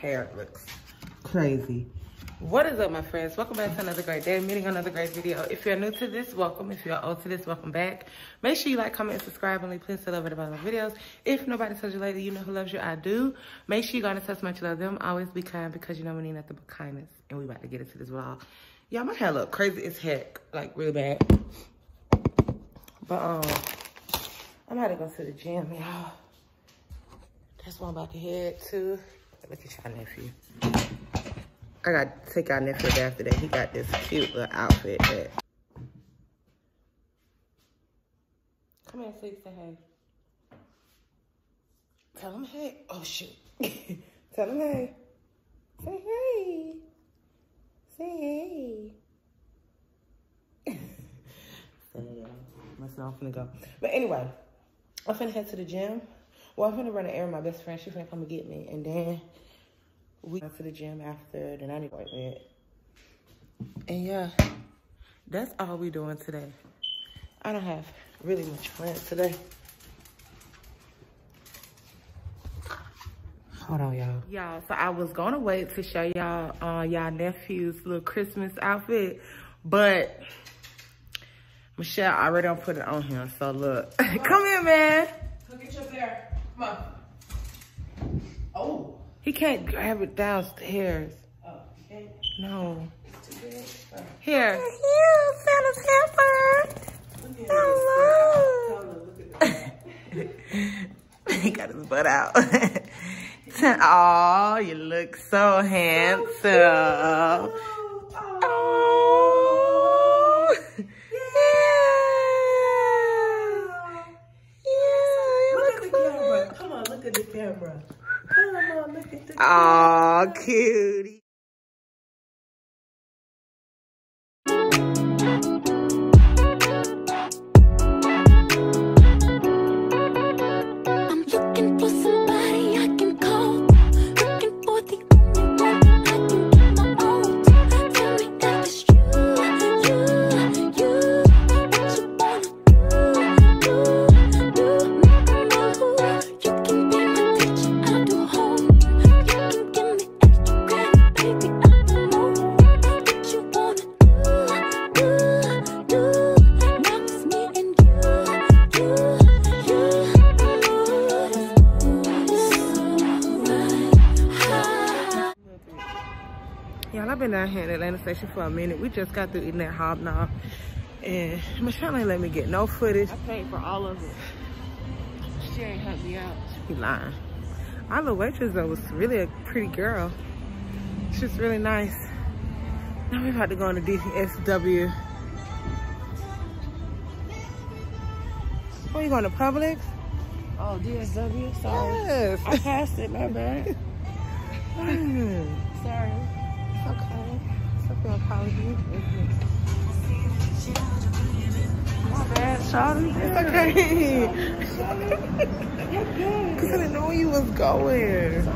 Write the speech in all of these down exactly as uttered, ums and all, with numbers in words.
hair looks crazy. What is up, my friends? Welcome back to another great day, meeting another great video. If you're new to this, welcome. If you're old to this, welcome back. Make sure you like, comment, and subscribe, and leave please to love at the bottom of the videos. If nobody tells you later, you know who loves you, I do. Make sure you go and touch much love them. Always be kind, because you know we need nothing but kindness. And we about to get into this vlog. Y'all, my hair look crazy as heck, like really bad. But um, I'm about to go to the gym, y'all. That's what I'm about to head to. Look at y'all nephew. I got to take our nephew back today. He got this cute little outfit that... Come here, Sleek, say hey. Tell him hey. Oh, shoot. Tell him hey. Say hey. Say hey. So, yeah. That's not finna go. But anyway, I'm finna head to the gym. Well, I'm finna run an errand. My best friend, she finna come and get me. And then... we went to the gym after the ninety appointment. And yeah, that's all we doing today. I don't have really much plans today. Hold on, y'all. Y'all, so I was gonna wait to show y'all uh, y'all nephew's little Christmas outfit, but Michelle already don't put it on him, so look. Come, Come here, man. Look at your hair. Come on. Oh. He can't grab it downstairs. Oh, okay. No. It's too big. Oh. Here. Look at you, Santa's helper. Look at hello. Look at he got his butt out. Oh, you look so handsome. Oh, oh. Oh. Yeah. Yeah. Yeah. Look, look at the camera. Good. Come on, look at the camera. Aw, cutie. Down here at Atlantic Station for a minute. We just got through eating that hobnob, and Michelle ain't let me get no footage. I paid for all of it. She ain't helped me out. She be lying. Our little waitress though was really a pretty girl. She's really nice. Now we about to go on the D S W. Oh, you going to Publix? Oh, D S W. Sorry. Yes. I passed it. My bad. Sorry. Okay, something apologies. My bad, Charlie. It's okay. You're good. I didn't know where you was going. Sorry. I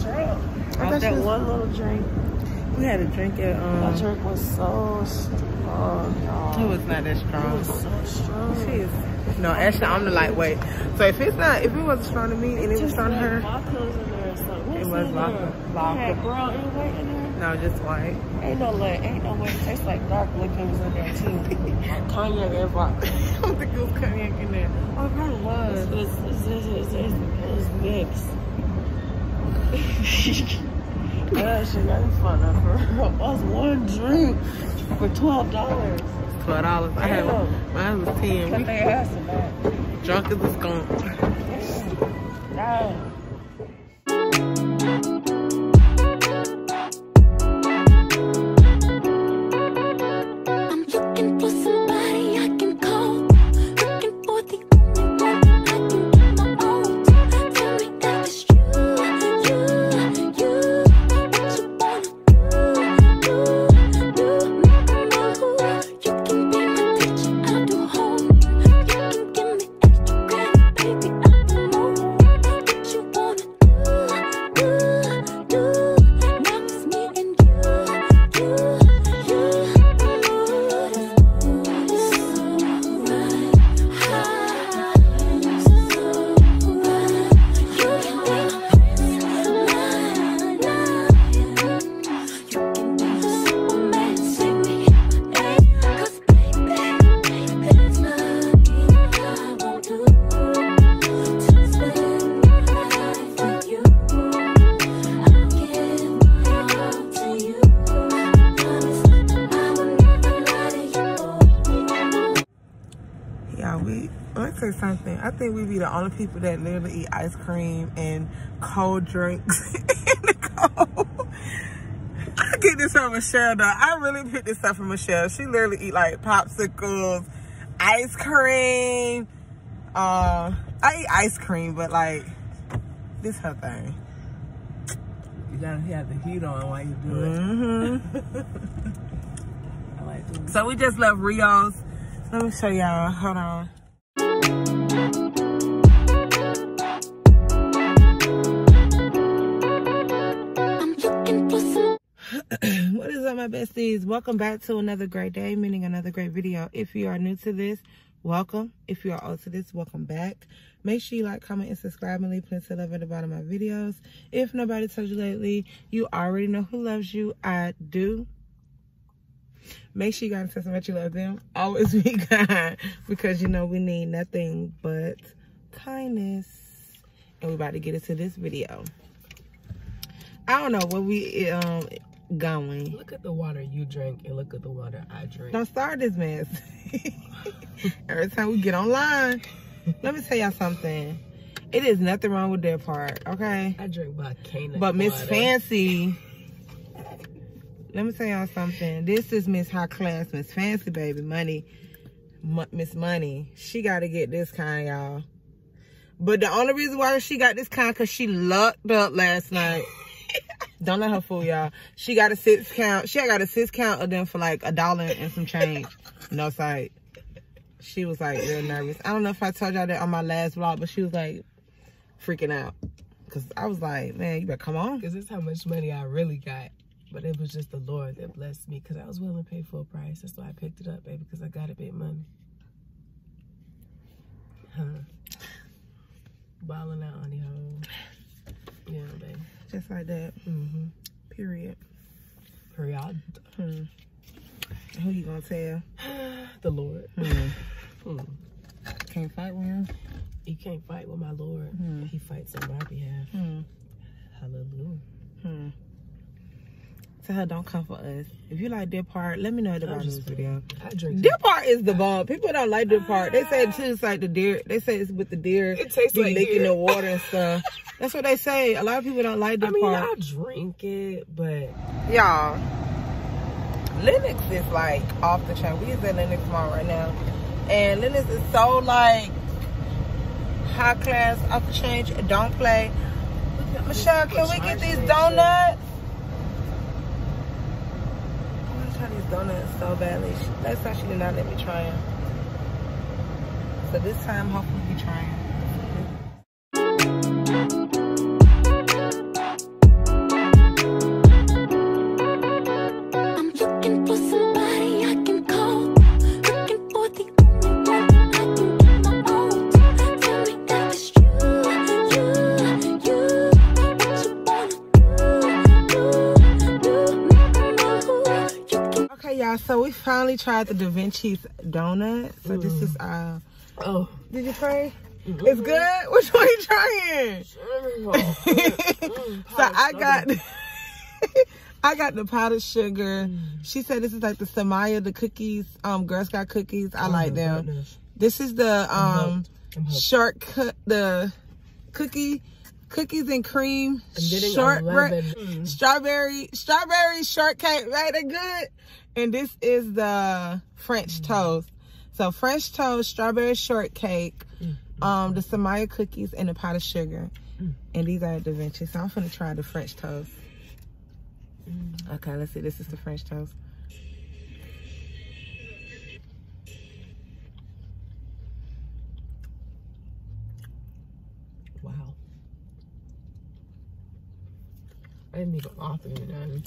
drank. I got that was... one little drink. We had a drink at, um... my drink was so strong, y'all. It was not that strong. It was so strong. She is. No, actually, I'm the lightweight. So if it's not, if it wasn't strong to me and it was strong to her... It was vodka. Vodka. Brown and white in there? No, just white. Ain't no way. Ain't no way. It tastes like dark liquor was in there, too. Cognac and vodka. I don't think it was cognac in there. Oh, it probably was. It was mixed. That shit got me fun up for real. That's one drink for twelve dollars. twelve dollars. I had one. Mine was ten. Cut their ass in that. Drunk as a skunk. Nah. you something. I think we be the only people that literally eat ice cream and cold drinks in the cold. I get this from Michelle, though. I really picked this up from Michelle. She literally eat like popsicles, ice cream. Uh, I eat ice cream, but like, this her thing. You gotta have the heat on while you do it. Mm-hmm. I like doing so we just left Rio's. Let me show y'all. Hold on. What is up, my besties? Welcome back to another great day, meaning another great video. If you are new to this, welcome. If you are old to this, welcome back. Make sure you like, comment, and subscribe, and leave plenty of love at the bottom of my videos. If nobody told you lately, you already know who loves you. I do. Make sure you guys tell somebody you love them. Always be kind, because you know we need nothing but kindness. And we're about to get into this video. I don't know where we um going. Look at the water you drink and look at the water I drink. Don't start this mess. Every time we get online, let me tell y'all something. It is nothing wrong with Deer Park, okay? I drink volcano. But Miss Fancy. Let me tell y'all something. This is Miss High Class, Miss Fancy, baby. Money, Miss Money. She got to get this kind, y'all. But the only reason why she got this kind, because she lucked up last night. Don't let her fool y'all. She got a six count. She got a six count of them for like a dollar and some change. No sight. She was like real nervous. I don't know if I told y'all that on my last vlog, but she was like freaking out. Because I was like, man, you better come on. Because this is how much money I really got. But it was just the Lord that blessed me, because I was willing to pay full price. That's why I picked it up, baby, because I got a big money. Huh. Balling out on the home. Yeah, baby. Just like that. Mm-hmm. Period. Period. Hmm. Who you gonna tell? The Lord. Hmm. Hmm. Can't fight with him? You can't fight with my Lord. Hmm. He fights on my behalf. Hmm. Hallelujah. Hmm. Tell her don't come for us. If you like Deer Park, let me know about this video. I drink. Deer Park is the bomb. People don't like Deer Park. They say it tastes like the deer. They say it's with the deer. It tastes like licking the water and stuff. That's what they say. A lot of people don't like Deer Park. I mean, I drink it, but y'all, Lenox is like off the chain. We is at Lenox Mall right now, and Lenox is so like high class, off the change. Don't play. Michelle, can we get these donuts? These donuts so badly. Last time she did not let me try them, so this time hopefully we try them. I'm looking for somebody I can call, looking for the only one I can get my own. Tell me that it's you, you, you. What you wanna do, do, do. Okay, y'all, so we finally tried the DaVinci's Donuts. So mm. this is, uh, oh, did you pray? Mm-hmm. It's good? Which one are you trying? Mm, so I got, I got the powdered sugar. Mm. She said this is like the Samoa, the cookies, um, Girl Scout cookies. I oh like them. Goodness. This is the, um, shortcut, the cookie. Cookies and cream, shortbread, mm. strawberry, strawberry shortcake, right? They're good. And this is the French mm. toast. So French toast, strawberry shortcake, mm. um, the Samaya cookies, and the powdered sugar. Mm. And these are Da Vinci. So I'm gonna try the French toast. Mm. Okay, let's see. This is the French toast. Wow. I didn't even offer you none.